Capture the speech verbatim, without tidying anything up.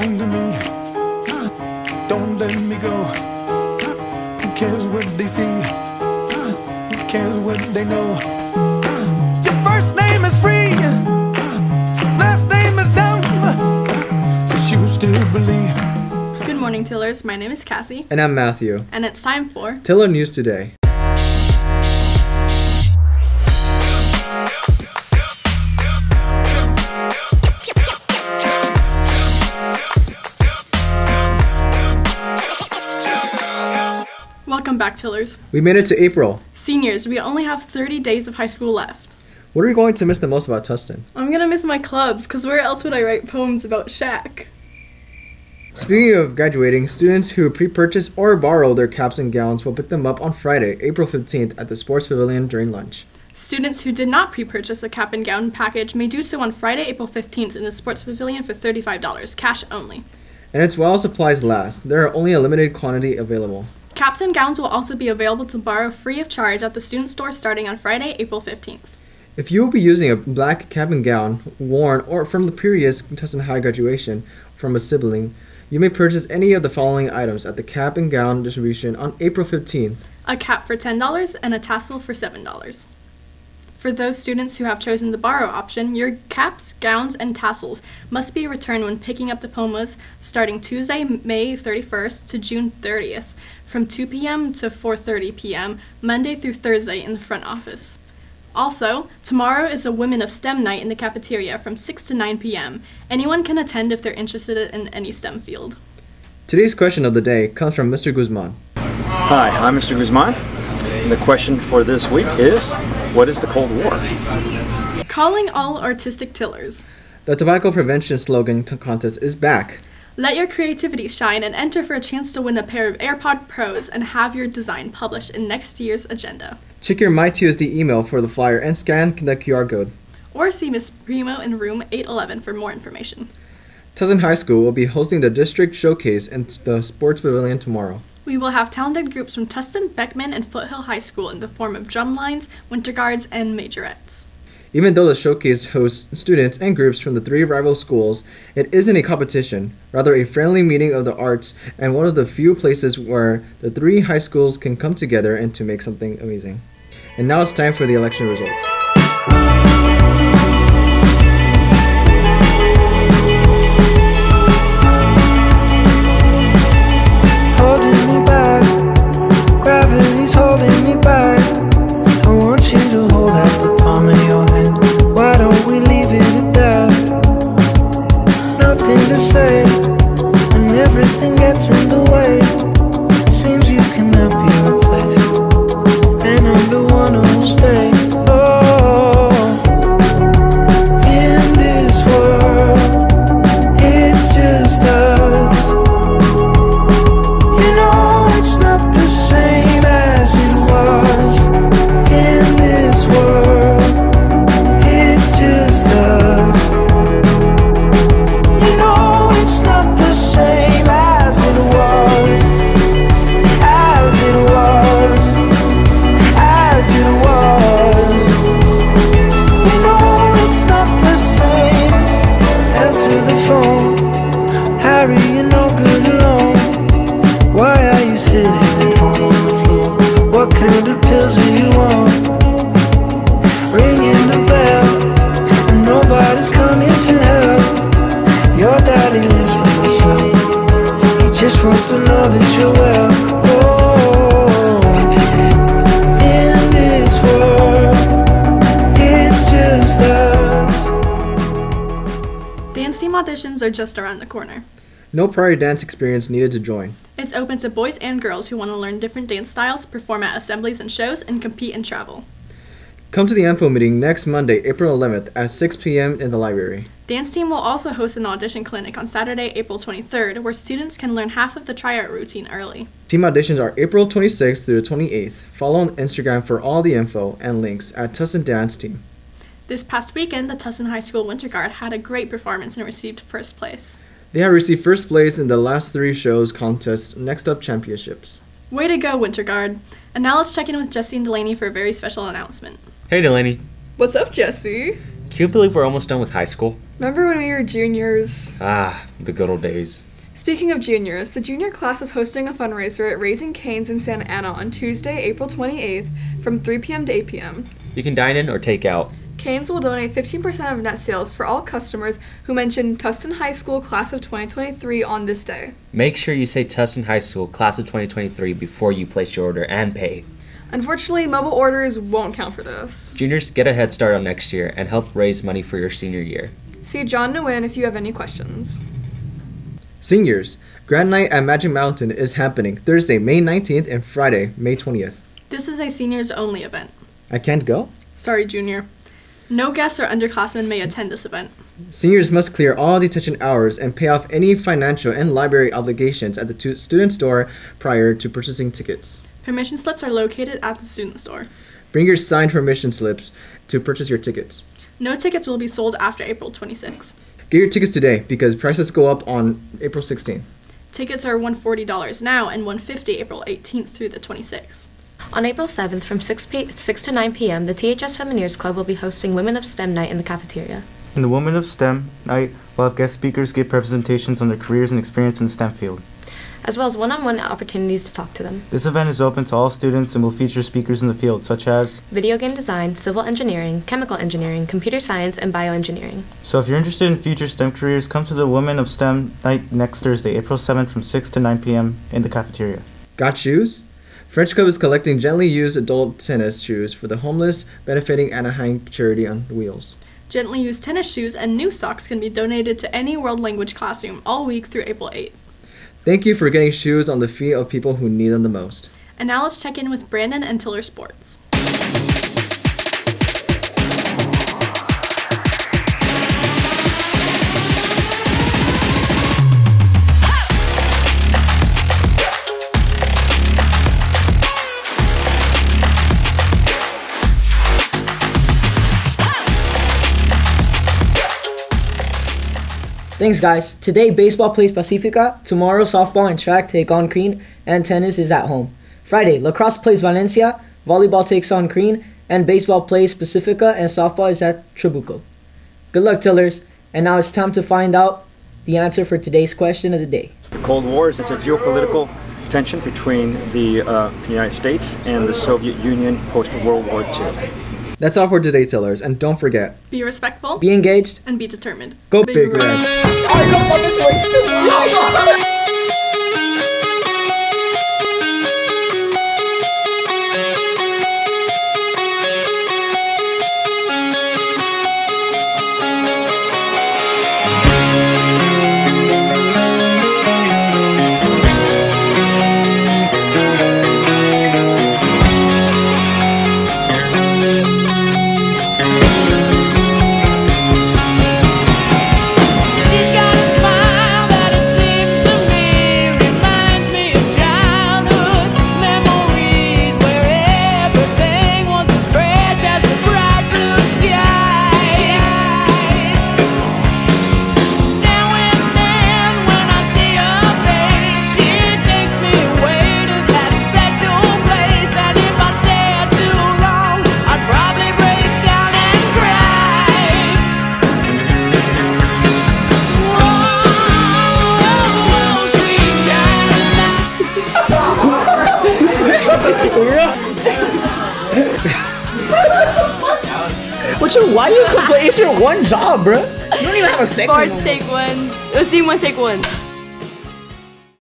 on to me. Don't let me go. Who cares what they see? Who cares what they know? Your first name is free. Last name is dumb. But you still believe. Good morning, Tillers. My name is Cassie. And I'm Matthew. And it's time for Tiller News Today. Welcome back, Tillers. We made it to April. Seniors, we only have thirty days of high school left. What are you going to miss the most about Tustin? I'm going to miss my clubs, because where else would I write poems about Shaq? Speaking of graduating, students who pre-purchased or borrowed their caps and gowns will pick them up on Friday, April fifteenth at the Sports Pavilion during lunch. Students who did not pre-purchase a cap and gown package may do so on Friday, April fifteenth in the Sports Pavilion for thirty-five dollars, cash only. And it's while supplies last. There are only a limited quantity available. Caps and gowns will also be available to borrow free of charge at the student store starting on Friday, April fifteenth. If you will be using a black cap and gown, worn or from the previous Tustin High graduation from a sibling, you may purchase any of the following items at the cap and gown distribution on April fifteenth. A cap for ten dollars and a tassel for seven dollars. For those students who have chosen the borrow option, your caps, gowns, and tassels must be returned when picking up diplomas starting Tuesday, May thirty-first to June thirtieth from two p m to four thirty p m Monday through Thursday in the front office. Also, tomorrow is a Women of STEM night in the cafeteria from six to nine p m Anyone can attend if they're interested in any STEM field. Today's question of the day comes from Mister Guzman. Hi, I'm Mister Guzman. And the question for this week is, what is the Cold War? Calling all artistic Tillers. The tobacco prevention slogan contest is back. Let your creativity shine and enter for a chance to win a pair of AirPod Pros and have your design published in next year's agenda. Check your MyTUSD email for the flyer and scan the Q R code. Or see Miz Primo in room eight eleven for more information. Tustin High School will be hosting the district showcase in the Sports Pavilion tomorrow. We will have talented groups from Tustin, Beckman, and Foothill High School in the form of drumlines, winter guards, and majorettes. Even though the showcase hosts students and groups from the three rival schools, it isn't a competition, rather a friendly meeting of the arts and one of the few places where the three high schools can come together and to make something amazing. And now it's time for the election results. Dance team auditions are just around the corner. No prior dance experience needed to join. It's open to boys and girls who want to learn different dance styles, perform at assemblies and shows, and compete and travel. Come to the info meeting next Monday, April eleventh at six p m in the library. Dance team will also host an audition clinic on Saturday, April twenty-third, where students can learn half of the tryout routine early. Team auditions are April twenty-sixth through the twenty-eighth. Follow on Instagram for all the info and links at Tustin Dance Team. This past weekend, the Tustin High School Winter Guard had a great performance and received first place. They have received first place in the last three shows contest Next Up Championships. Way to go, Winter Guard. And now let's check in with Justine Delaney for a very special announcement. Hey, Delaney. What's up, Jesse? Can you believe we're almost done with high school? Remember when we were juniors? Ah, the good old days. Speaking of juniors, the junior class is hosting a fundraiser at Raising Cane's in Santa Ana on Tuesday, April twenty-eighth from three p m to eight p m You can dine in or take out. Cane's will donate fifteen percent of net sales for all customers who mention Tustin High School Class of twenty twenty-three on this day. Make sure you say Tustin High School Class of twenty twenty-three before you place your order and pay. Unfortunately, mobile orders won't count for this. Juniors, get a head start on next year and help raise money for your senior year. See John Nguyen if you have any questions. Seniors, Grand Night at Magic Mountain is happening Thursday, May nineteenth and Friday, May twentieth. This is a seniors only event. I can't go? Sorry, Junior. No guests or underclassmen may attend this event. Seniors must clear all detention hours and pay off any financial and library obligations at the student store prior to purchasing tickets. Permission slips are located at the student store. Bring your signed permission slips to purchase your tickets. No tickets will be sold after April twenty-sixth. Get your tickets today because prices go up on April sixteenth. Tickets are one hundred forty dollars now and one hundred fifty dollars April eighteenth through the twenty-sixth. On April seventh, from six, p six to nine p m, the T H S Feminineers Club will be hosting Women of STEM Night in the cafeteria. In the Women of STEM Night, we'll have guest speakers give presentations on their careers and experience in the STEM field, as well as one-on-one opportunities to talk to them. This event is open to all students and will feature speakers in the field, such as video game design, civil engineering, chemical engineering, computer science, and bioengineering. So if you're interested in future STEM careers, come to the Women of STEM Night next Thursday, April seventh, from six to nine p m in the cafeteria. Got shoes? French Club is collecting gently used adult tennis shoes for the homeless, benefiting Anaheim Charity on Wheels. Gently used tennis shoes and new socks can be donated to any world language classroom all week through April eighth. Thank you for getting shoes on the feet of people who need them the most. And now let's check in with Brandon and Tiller Sports. Thanks guys. Today baseball plays Pacifica, tomorrow softball and track take on Crean, and tennis is at home. Friday, lacrosse plays Valencia, volleyball takes on Crean, and baseball plays Pacifica and softball is at Tribuco. Good luck, Tillers, and now it's time to find out the answer for today's question of the day. The Cold War is a geopolitical tension between the uh, United States and the Soviet Union post-World War Two. That's all for today, Tillers, and don't forget, be respectful, be engaged, and be determined. Go Big, Big Red! I love why you complain? It's your one job, bro. You don't even have a second. Sports take one. It was team one take one.